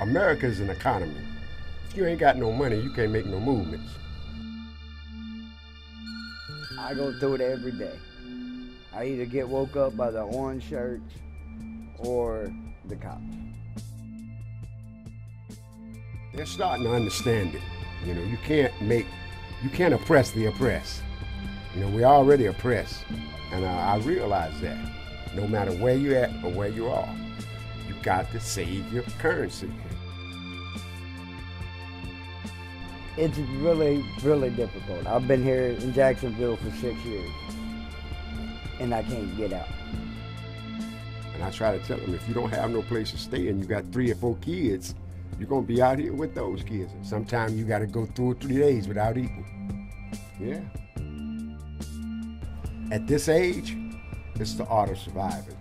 America is an economy. If you ain't got no money, you can't make no movements. I go through it every day. I either get woke up by the orange shirts or the cops. They're starting to understand it. You know, you can't oppress the oppressed. You know, we're already oppressed, and I realize that. No matter where you're at or where you are, you got to save your currency. It's really, really difficult. I've been here in Jacksonville for 6 years, and I can't get out. And I try to tell them, if you don't have no place to stay and you got 3 or 4 kids, you're going to be out here with those kids. Sometimes you got to go through 3 days without eating. Yeah. At this age, it's the art of surviving.